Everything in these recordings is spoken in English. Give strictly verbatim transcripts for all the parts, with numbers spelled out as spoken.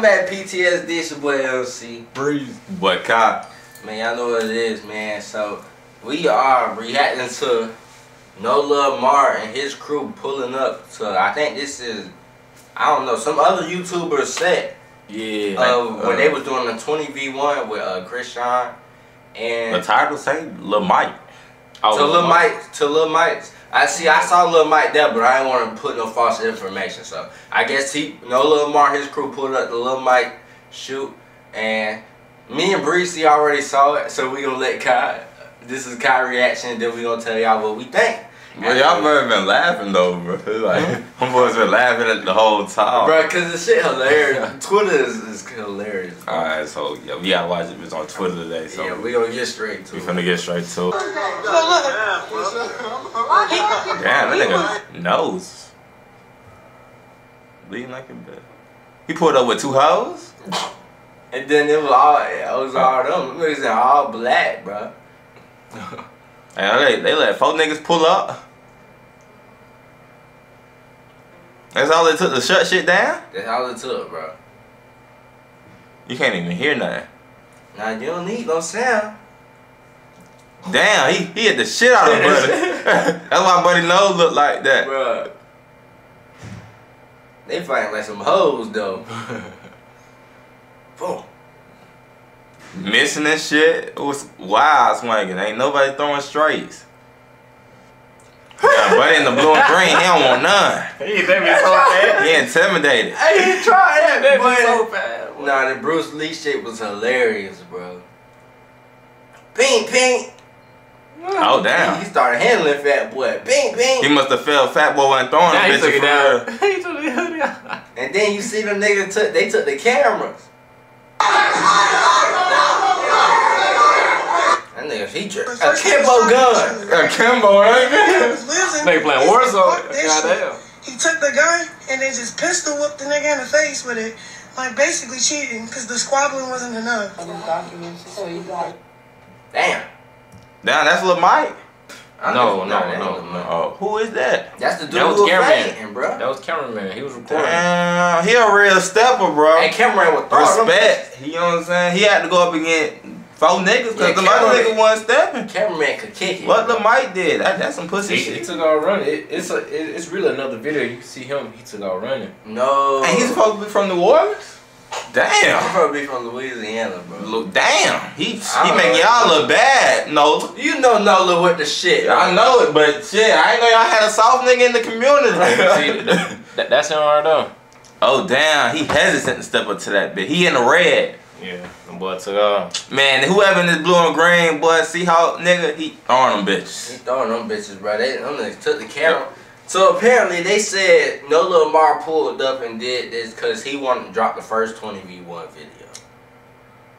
Welcome back, P T S D. It's your boy L C. Breeze. Boy Cop. Man, y'all know what it is, man. So, we are reacting to NoLuvMar and his crew pulling up to, I think this is, I don't know, some other YouTuber set. Yeah. Uh, like, when uh, they was doing the twenty v one with uh, Chrisean. And the title say Lil Mike. Oh, to Lil Mike. To Lil Mike. I see. I saw Lil Mike there, but I didn't want to put no false information. So I guess he, NoLuvMar, his crew pulled up the Lil Mike shoot, and me and Breezy already saw it. So we gonna let Kai. This is Kai reaction. Then we gonna tell y'all what we think. Well, y'all must have been laughing though, bro. Like, I'm boys been laughing at the whole time, bro. Cause this shit hilarious. Twitter is, is hilarious. Bro. All right, so yeah, we gotta watch it. It's on Twitter today, so yeah, we gonna get straight to. We finna get straight to. Look, look, damn, that nigga nose bleeding like a bitch. He pulled up with two hoes, and then it was all it was all them. It was all black, bro. And they, they let four niggas pull up. That's all it took to shut shit down? That's all it took, bro. You can't even hear nothing. Nah, you don't need no sound. Damn, he, he hit the shit out of buddy. That's why buddy nose look like that. Bro. They fighting like some hoes, though. Boom. Missing and shit, it was wild swinging. Ain't nobody throwing straights. Yeah, buddy in the blue and green, he don't want none. He intimidated so fast. He intimidated. Hey, he tried that, boy. So bad, boy. Nah, the Bruce Lee shit was hilarious, bro. Pink, pink. Oh, damn. He started handling Fat Boy. Pink, pink. He must have felt Fat Boy wasn't throwing nah, the bitches for real. He took it down. He took it down. And then you see them niggas took, they took the cameras. That nigga feature a Kimbo gun. A Kimbo, right? They playing Warzone. Goddamn. He took the gun and they just pistol whooped the nigga in the face with it, like basically cheating because the squabbling wasn't enough. Damn. Damn, that's Lil Mike. No, no, no, no. Uh, who is that? That's the dude that was who was cameraman, bro. That was cameraman. He was recording. Damn, he a real stepper, bro. That cameraman with respect. You know what I'm saying? He had to go up against four niggas because yeah, the other nigga wasn't stepping. Cameraman could kick it. What the Mike did? That, that's some pussy he, shit. He took out running. It, it's a, it, it's really another video. You can see him. He took out running. No. And he's supposed to be from New Orleans. Damn. I'm probably from Louisiana, bro. Look, damn. He, he make y'all look bad, Nola. You know Nola with the shit. Bro. I know it, but shit, I ain't know y'all had a soft nigga in the community. See, that, that's him right there. Oh, damn. He hesitant to step up to that bitch. He in the red. Yeah, the boy took off. Man, whoever in this blue and green, boy, Seahawk nigga, he throwing them bitches. He throwing them bitches, bro. They, them niggas took the camera. Yep. So apparently they said NoLuvMar pulled up and did this because he wanted to drop the first twenty v one video.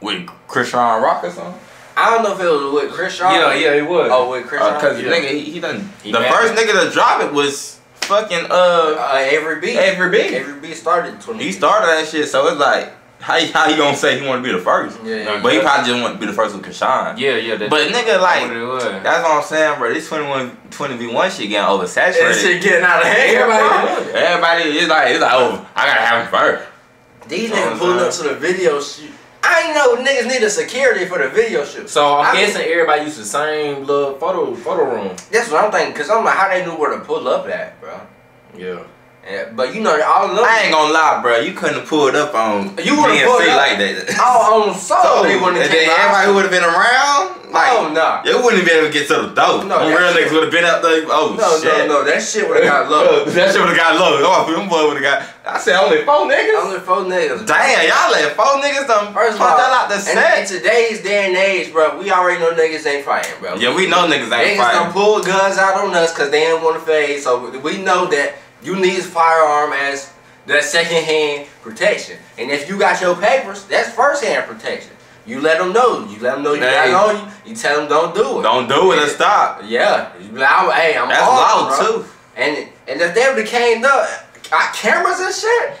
With Chrisean Rock or something? I don't know if it was with Chrisean. Yeah, yeah, it was. Oh, with Chrisean. Because uh, yeah. nigga, he, he done. He the first nigga to drop it was fucking uh, uh Avery B. Avery B. Avery B started twenty. He started that shit, so it's like. How he, how he gonna say he want to be the first? Yeah, yeah, but he probably just want to be the first with Chrisean. Yeah, yeah. That, but nigga, like, what that's what I'm saying, bro. This twenty-one, twenty v one shit getting oversaturated. This shit getting out of hand. Everybody, everybody is like, it's like, oh, I gotta have him first. These you niggas pulling up to the video shoot. I know niggas need a security for the video shoot. So I'm I guessing mean, everybody used the same little photo photo room. That's what I'm thinking, cause I'm like, how they knew where to pull up at, bro? Yeah. Yeah, but you know, all of them, I ain't gonna lie, bro. You couldn't have pulled up on you would have pulled up like that. Oh, on soul, so they wouldn't have. And then everybody who would have been around, like, oh no, nah. They wouldn't have been able to get to the door. No, real niggas would have been up there. Oh no, shit, no, no, that shit would have got low. That shit would have got low. Oh, them boy would have got. I said only four niggas. Only four niggas. Damn, y'all let four niggas done first put that out the set. In today's day and age, bro, we already know niggas ain't fighting, bro. Yeah, we know niggas ain't fighting. Niggas done pull guns out on us because they ain't want to fade. So we know that. You need a firearm as that second-hand protection. And if you got your papers, that's first-hand protection. You let them know. You let them know you hey. got it on you. You tell them don't do it. Don't do it and stop. Yeah. You be like, I'm, hey, I'm that's loud, too. And, and if they became up, got cameras and shit,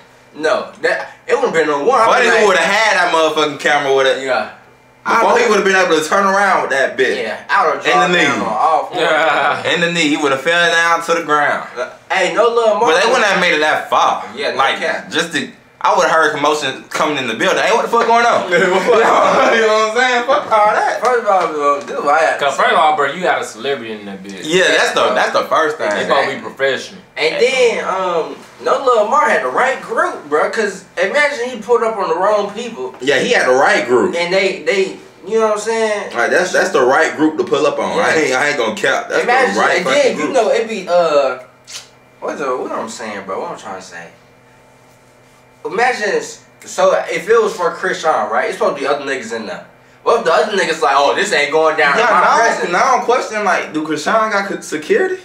no. That, it wouldn't been no one. Buddy like, would have had that motherfucking camera with it. Yeah. Before he would have been able to turn around with that bitch. Yeah, I would have dropped down on all four. Yeah. In the knee, he would have fell down to the ground. Hey, NoLuvMar. But they wouldn't have made it that far. Yeah, no like cap. Just to, I would have heard commotion coming in the building. Hey, what the fuck going on? You know what I'm saying? Fuck all that. First of all, dude, I had Cause first of all, bro, you got a celebrity in that bitch. Yeah, that's the that's the first thing. They gonna be professional. And then um, NoLuvMar had the right group, bro. Cause imagine he pulled up on the wrong people. Yeah, he had the right group. And they they. You know what I'm saying? All right, that's that's the right group to pull up on. Yeah. I ain't I ain't gonna cap. That's Imagine, the right and then, group. You know it be uh, what's the, what I'm saying, bro? What I'm trying to say. Imagine this, so if it was for Chrisean, right? It's supposed to be other niggas in there. What if the other niggas like, oh, this ain't going down? Yeah, now, now I'm questioning like, do Chrisean got security?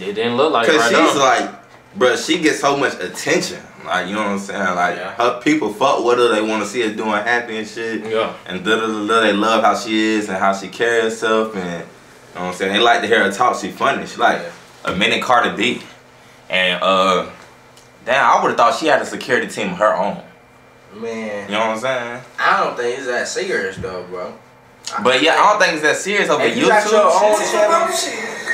It didn't look like. Cause right she's now. like, bro, she gets so much attention. Like, you know what I'm saying? Like, yeah. her people fuck with her. They want to see her doing happy and shit. Yeah. And da da da da. They love how she is and how she carries herself. And, you know what I'm saying? They like to hear her talk. She funny. She like yeah. a minute Cardi B. And, uh, damn, I would have thought she had a security team of her own. Man. You know what I'm saying? I don't think it's that serious, though, bro. I but, yeah, I don't think it's that serious over you YouTube. Got your own shit.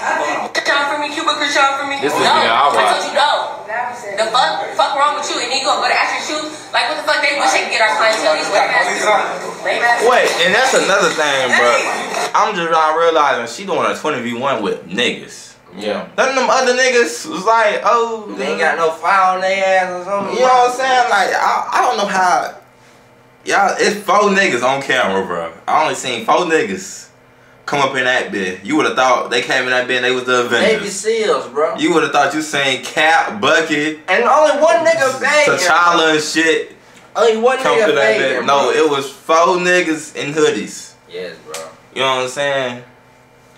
Chrisean for me, Cuba Chrisean for me. This no, is, yeah, I, I told you no. The fuck, fuck wrong with you? And then you gonna go to ask your shoes? Like what the fuck? They wish they could get our clientele these lame ass. Wait, and that's another thing, bro. I'm just not realizing she doing a twenty v one with niggas. Yeah. None of them other niggas was like, oh, they ain't got no file on their ass or something. You know what I'm saying? Like I, I don't know how. Y'all, it's four niggas on camera, bro. I only seen four niggas come up in that bed. You would have thought they came in that bed and they was the Avengers. Baby Seals, bro. You would have thought you seen Cap, Bucket. And only one nigga banging. T'Challa and shit. Only one nigga to that bed. No, it was four niggas in hoodies. Yes, bro. You know what I'm saying?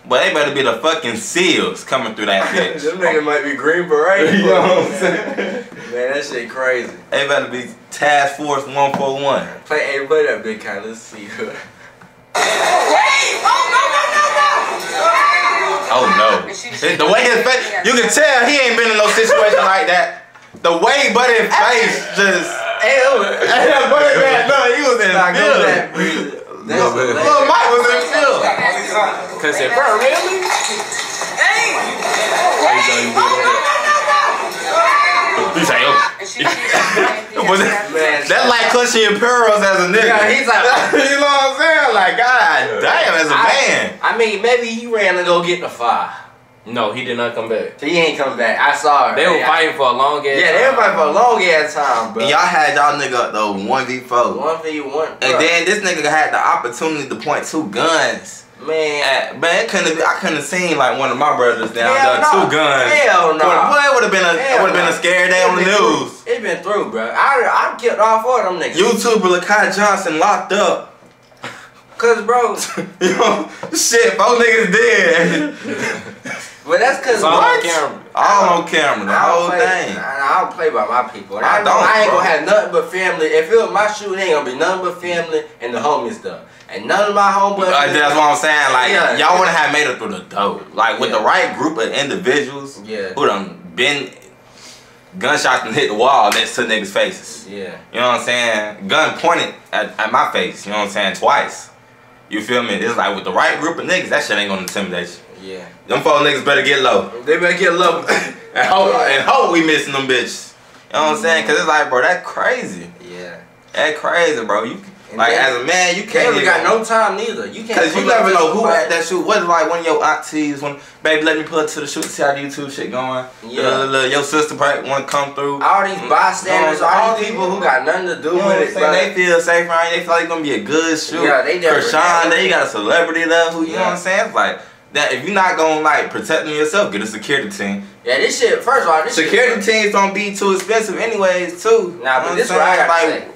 But they better be the fucking Seals coming through that bitch. Them niggas might be Green Beret. You know what I'm saying? Man, that shit crazy. They better be Task Force one forty-one. Play everybody that big kind. Let's see who. Wait! Oh no no no no! Oh no! The way his face, you can tell he ain't been in no situation like that. The way Buddy's face just, and Buddy man, no, he was in the field. Lil Mike was in the field. Cause if bro really, hey, wait! Oh no no no no! He's like, oh. That, that's like Chrisean Pearls as a nigga. Yeah, he's like, you know what I'm saying? Like, God damn, as a I, man. I mean, maybe he ran to go get the fire. No, he did not come back. He ain't come back. I saw her. They were fighting for a long ass yeah, time. Yeah, they were fighting for a long ass time, bro. Y'all had y'all nigga the one v four. one v one. Bro. And then this nigga had the opportunity to point two guns. Man, at, man, it couldn't have, I couldn't have seen like one of my brothers down there, no. two guns. Hell no. Boy, it would have been a, it would have been a scary day on the news. It's been through, bro. I I killed all four of them niggas. YouTuber Lekai Johnson locked up. Cause bro, you know, shit, four niggas dead. But that's cause all what? on camera, all on camera, the whole play, thing. I, I don't play by my people. I, I don't. I ain't bro. gonna have nothing but family. If it was my shoot, it ain't gonna be nothing but family and the homies stuff. And none of my homeboys. Uh, that's what I'm saying. Like yeah. y'all wouldn't have made it through the door. Like with yeah. the right group of individuals yeah. who done been gunshots and hit the wall next to niggas' faces. Yeah. You know what I'm saying? Gun pointed at, at my face. You know what I'm saying? Twice. You feel me? It's like with the right group of niggas, that shit ain't gonna intimidate you. Yeah. Them four niggas better get low. They better get low and hope and hope we missing them bitches. You know what I'm saying? Cause it's like, bro, that's crazy. Yeah. That crazy, bro. You. And like then, as a man, you can't. You got no time neither. You can't. Cause you never know who at that shoot. What's like one of your aunties? When baby, let me pull up to the shoot. See how the YouTube shit going. Yeah. La, la, la, your sister probably want to come through. All these bystanders, all, all these people who got nothing to do you know with it. Bro. They feel safe, right? They feel like it's gonna be a good shoot. Yeah, they never. Chrisean, they got a celebrity love. Who you yeah. know what I'm saying? It's like that. If you're not gonna like protect them yourself, get a security team. Yeah, this shit. First of all, this security shit, teams don't be too expensive, anyways. Too. Nah, but you know this is what I gotta like, say.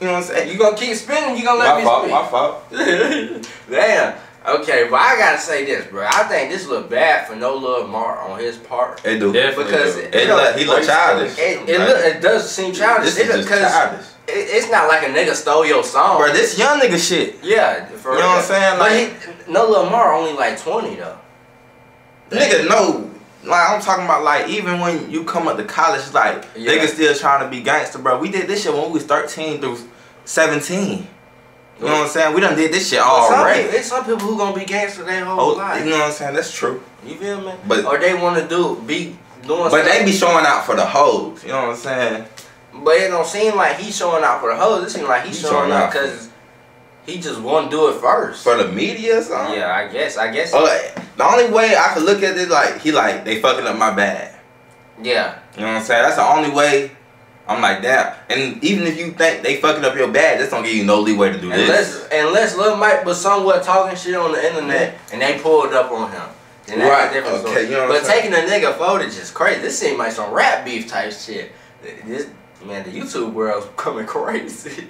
You know what I'm saying? You gonna keep spinning, you gonna let me spin. My fault, my fault. Damn. Okay, but I gotta say this, bro. I think this look bad for NoLuvMar on his part. It do. Definitely because do. It, it look, he look childish. It, it, right? look, it does seem childish. This it is just childish. It, it's not like a nigga stole your song. Bro, this young nigga shit. Yeah. For you know what I'm saying? Like, but NoLuvMar only like twenty, though. Nigga, no. Like, I'm talking about, like, even when you come up to college, like, yeah. niggas still trying to be gangster, bro. We did this shit when we was thirteen through seventeen. You know what I'm saying? We done did this shit all some right. People, there's some people who gonna be gangster their whole oh, life. You know what I'm saying? That's true. You feel me? But, or they wanna do, be doing but something. But they be showing out for the hoes. You know what I'm saying? But it don't seem like he's showing out for the hoes. It seems like he's, he's showing, showing out because he just won't do it first. For the media or something? Yeah, I guess. I guess. Uh, the only way I could look at it, like, he like, they fucking up my bag. Yeah. You know what I'm saying? That's the only way I'm like, damn. And even if you think they fucking up your bag, that's going to give you no leeway to do unless, this. Unless Lil Mike was somewhat talking shit on the internet and they pulled up on him. And that's right. Okay, story. You know what But I'm taking saying? A nigga footage is crazy. This seems like some rap beef type shit. This, man, the YouTube world's coming crazy.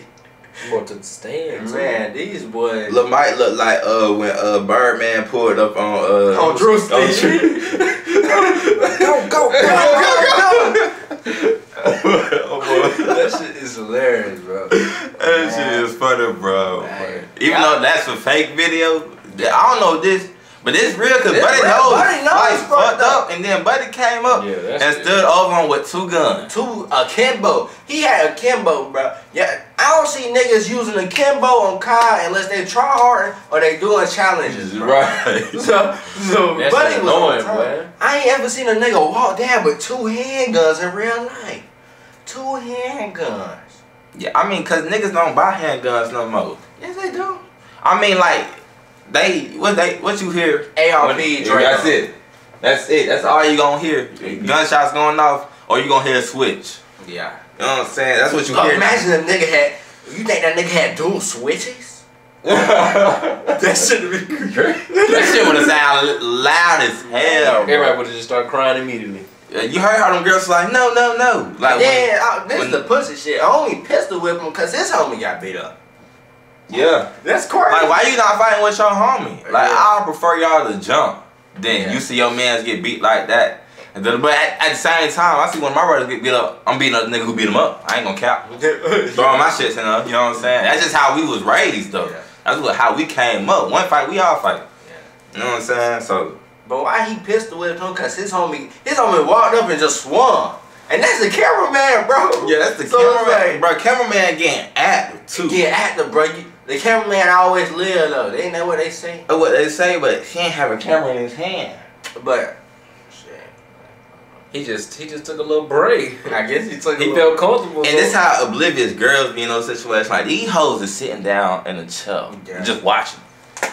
More to the stands, man. These boys. Lil Mike look like uh when uh Birdman pulled up on uh on Drew Station. Go go go go go. Oh boy, that shit is hilarious, bro. That man. Shit is funny, bro. Man. Even though that's a fake video, I don't know this. But it's real because Buddy knows, Buddy knows like, fucked up. up, and then Buddy came up yeah, and stood it. over him with two guns. Two, a Kimbo. He had a Kimbo, bro. Yeah, I don't see niggas using a Kimbo on Kai unless they try hard or they doing challenges, bro. Right. So, so Buddy was annoying, man. I ain't ever seen a nigga walk down with two handguns in real life. Two handguns. Yeah, I mean, because niggas don't buy handguns no more. Yes, they do. I mean, like... They what they what you hear? A R P. That's it. That's it. That's all you gonna hear. Gunshots going off, or you gonna hear a switch. Yeah. You know what I'm saying? That's what you hear. Imagine if nigga had. You think that nigga had dual switches? That shit would be great. That shit would have sounded loud as hell. Everybody would have just started crying immediately. You heard how them girls like no no no like yeah this the pussy shit. I only pistol whip him cause his homie got beat up. Yeah, that's crazy. Like, why you not fighting with your homie? Like, yeah. I prefer y'all to jump than yeah. you see your mans get beat like that. But at, at the same time, I see one of my brothers get beat up. I'm beating up the nigga who beat him up. I ain't gonna cap. Throwing my shits in her. You know what I'm saying? That's just how we was raised, though. Yeah. That's what, how we came up. One fight, we all fight. Yeah. You know what I'm saying? So, but why he pistol whipped him? Cause his homie, his homie walked up and just swung. And that's the cameraman, bro. Yeah, that's the so cameraman, like, bro. Cameraman getting active too. Getting active, bro. You, the cameraman always live though. They know what they say. What they say, but he ain't have a camera in his hand. But shit, he just he just took a little break. I guess he took. He a felt comfortable. And this how oblivious girls be in those situations. Like these hoes is sitting down in a chair, yeah. just watching.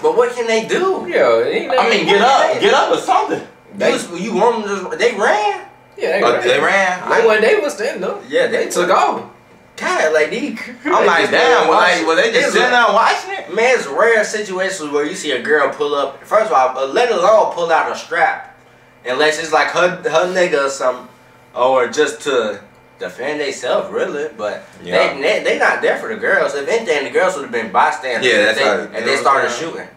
But what can they do? Yeah, ain't I mean, get up, get, get up or something. They, you, you want them? To, they ran. Yeah, they, oh, ran. they ran. Like when they was standing up. Yeah, they, they took off. God, like these. I'm like, damn, like, well, they just sitting down watching it? Man, it's rare situations where you see a girl pull up. First of all, let alone pull out a strap. Unless it's like her, her nigga or something. Or just to defend themselves, really. But yeah. they, they they not there for the girls. If anything, the girls would have been bystanders. Yeah, that's right. And they started shooting.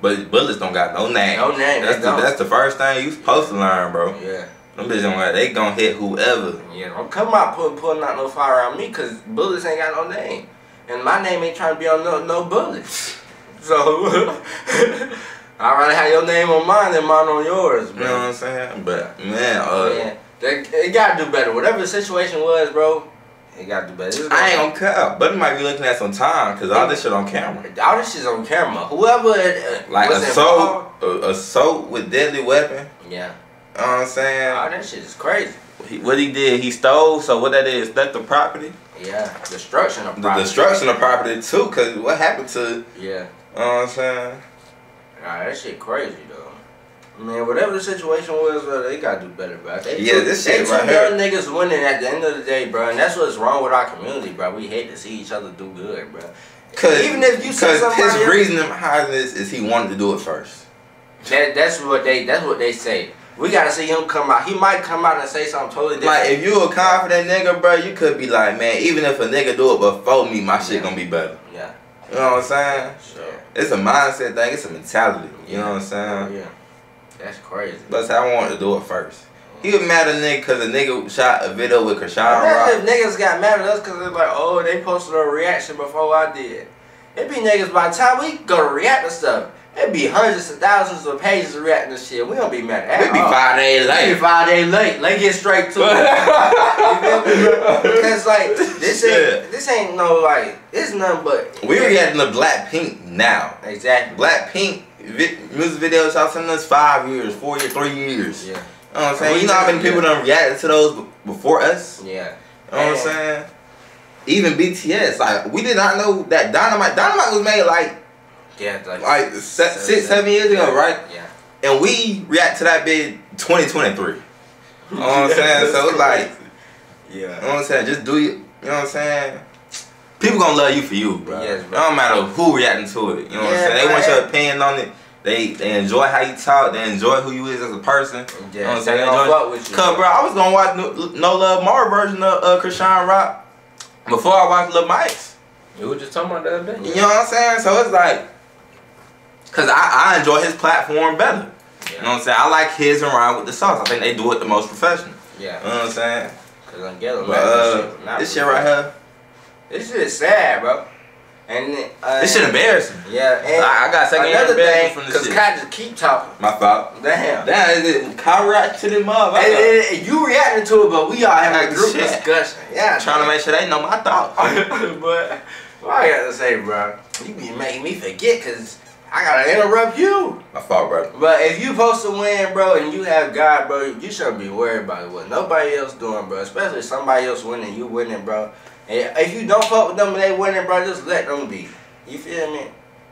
But bullets don't got no name. No name. That's, the, that's the first thing you supposed to learn, bro. Yeah. Them bitches don't like, they gonna hit whoever. Yeah, don't come out pulling pulling out no fire on me because bullets ain't got no name. And my name ain't trying to be on no, no bullets. So, I'd rather have your name on mine than mine on yours, bro. You know what I'm saying? But, man, uh. Man, they, they gotta do better. Whatever the situation was, bro, they gotta do better. I ain't gonna cut. But it might be looking at some time because all this shit on camera. All this shit's on camera. Whoever. Uh, like, assault, uh, assault with deadly weapon. Yeah. You know what I'm saying? Oh, that shit is crazy. He, what he did, he stole, so what that is, theft of property? Yeah, destruction of property. The destruction of property, too, because what happened to... Yeah. You know what I'm saying? Nah, that shit crazy, though. Man, whatever the situation was, bro, they got to do better, bro. They yeah, took, this shit right here. They two niggas winning at the end of the day, bro, and that's what's wrong with our community, bro. We hate to see each other do good, bro. Cause, Even if you say something his reason behind this is he wanted to do it first. That, that's, what they, that's what they say. We gotta see him come out. He might come out and say something totally different. Like, if you a confident nigga, bro, you could be like, man, even if a nigga do it before me, my shit yeah. gonna be better. Yeah. You know what I'm saying? Sure. It's a mindset thing. It's a mentality. You yeah. know what I'm saying? Yeah. That's crazy. Plus, I wanted to do it first. He was mad at a nigga because a nigga shot a video with Chrisean Rock. If niggas got mad at us because they're like, oh, they posted a reaction before I did. It be niggas by the time we go to react to stuff. It'd be hundreds of thousands of pages reacting to shit. We don't be mad at it. We'd be five days late. We'd be five days late. Let's get straight to it. Because, like, this ain't, this ain't no, like, it's nothing but... We're reacting to Blackpink now. Exactly. Blackpink vi music videos, y'all sending us five years, four years, three years. Yeah. You know what I'm saying? You know how many people done reacted to those before us? Yeah. know what I'm saying? Even B T S, like, we did not know that Dynamite, Dynamite was made like, yeah, like, like seven, six, seven years ago, yeah, right? Yeah. And we react to that bid twenty twenty-three. You know what I'm saying? So it's like, yeah. You know what I'm saying? Just do you, you know what I'm saying? People gonna love you for you, bro. Yes, bro. It don't matter who reacting to it. You know yeah, what I'm saying? They right. want your opinion on it. They they enjoy how you talk. They enjoy who you is as a person. Yeah. You know what I'm saying? They don't fuck with you. Cause, bro, I was gonna watch NoLuvMar version of uh, Chrisean Rock before I watched Lil Mike's. You were just talking about the other day. You know what I'm saying? So it's like, cause I, I enjoy his platform better. Yeah. You know what I'm saying? I like his and ride with the sauce. I think they do it the most professional. Yeah. You know what I'm saying? Cause I'm getting but, uh, this shit right here. This shit is sad, bro. And uh, this shit embarrassing. Yeah. And I, I got second another thing from this cause shit. Kai just keep talking. My fault. Damn. Damn. Is it Kai reacted to them mother. And, and, and you reacting to it, but we all having like a group shit. discussion. Yeah. Trying man. to make sure they know my thoughts. But well, I gotta say, bro, you be making me forget, cause I gotta interrupt you. My fault, bro. But if you supposed to win, bro, and you have God, bro, you shouldn't be worried about what nobody else doing, bro. Especially if somebody else winning, you winning, bro. And if you don't fuck with them and they winning, bro, just let them be. You feel me?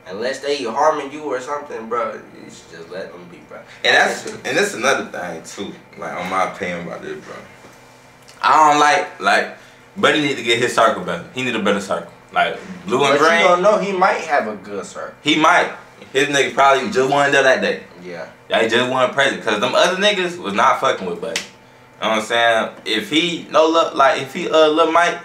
Unless they harming you or something, bro, you should just let them be, bro. And that's and that's another thing too. Like, on my opinion about this, bro. I don't like like, Buddy need to get his circle better. He need a better circle. Like blue and green. You don't know, he might have a good circle. He might. His nigga probably just won there that day. Yeah. They just won president because them other niggas was not fucking with Buddy. You know what I'm saying? If he no look like if he uh Lil Mike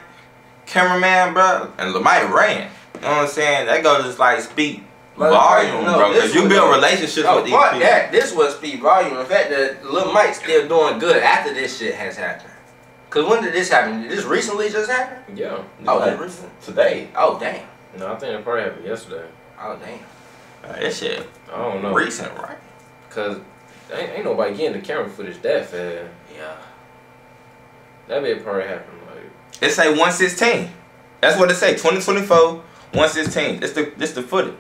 cameraman, bro, and Lil Mike ran. You know what I'm saying? That go just like speak volume, no, bro. Cause you build relationships oh, with these fuck people. That. This was speak volume. In fact, that Lil Mike's still doing good after this shit has happened. Cause when did this happen? Did this recently just happen? Yeah. Oh, like, recent today. Oh, damn. No, I think it probably happened yesterday. Oh, damn. Uh, that shit. I don't know. Recent, right? Cause ain't, ain't nobody getting the camera footage that fast. Yeah. That bit probably happened. It say one sixteen. That's what it say. twenty twenty-four, one sixteen. It's the this the footage.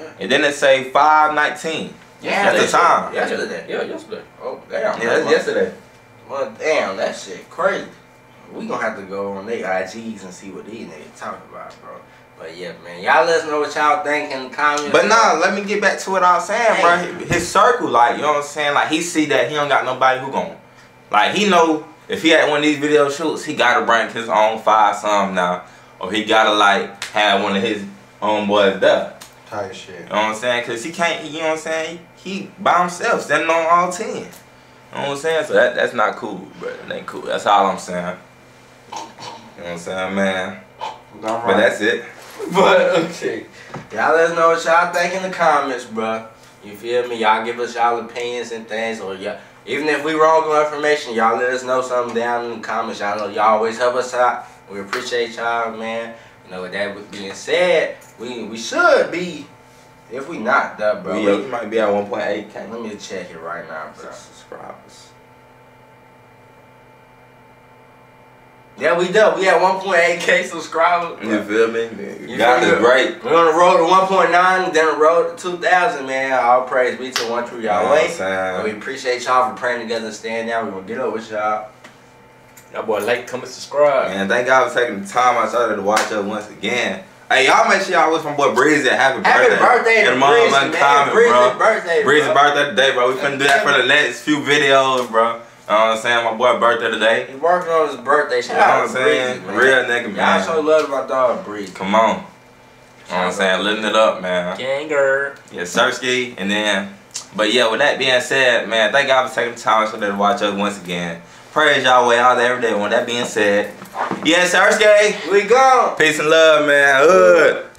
Oh, and then it say five nineteen. Yeah, that's the time. Yesterday. Yeah, yesterday. Oh damn. Yeah, that's yesterday. Well, damn, that shit crazy. We gonna have to go on their I Gs and see what these niggas talking about, bro. But yeah, man, y'all let us know what y'all think in the comments. But nah, let me get back to what I was saying, hey. bro. His circle, like, you know what I'm saying? Like, he see that he don't got nobody who gon'. Like, he know. If he had one of these video shoots, he gotta bring his own five some now, or he gotta like have one of his own boys there. Type shit. You know what I'm saying? Cause he can't. You know what I'm saying? He by himself, standing on all ten. You know what I'm saying? So that that's not cool, bro. That ain't cool. That's all I'm saying. You know what I'm saying, man? Right. But that's it. But okay, y'all let us know what y'all think in the comments, bro. You feel me? Y'all give us y'all opinions and things, or y'all. Even if we wrong on information, y'all let us know something down in the comments. Y'all know y'all always help us out. We appreciate y'all, man. You know, with that being said, we we should be, if we not, though, bro. We, we might be at one point eight K. Let me check it right now, bro. Subscribers. Yeah, we do. We at one point eight K subscribers. You feel me? You God feel is great. We're on the road to one point nine, then the road to two thousand, man. All praise be to one true y'all way. And we appreciate y'all for praying together and staying down. We're going to get up with y'all. Y'all boy, like, comment, subscribe. And thank y'all for taking the time outside to watch us once again. Hey, y'all make sure y'all wish my boy Breezy a happy birthday. Happy birthday to Breezy, man. Birthday, Breezy birthday today, bro. We finna do that for the next few videos, bro. You know what I'm saying? My boy birthday today. He's working on his birthday. Shout out to Breezy, man. Real nigga, man. Y'all so love my dog, Breezy. Come on. You know what I'm saying? Living it up, man. Ganger. Yeah, Sersky. And then, but yeah, with that being said, man, thank y'all for taking the time so to watch us once again. Praise y'all way out there every day. With that being said, yeah, Sersky. We go. Peace and love, man. Hood.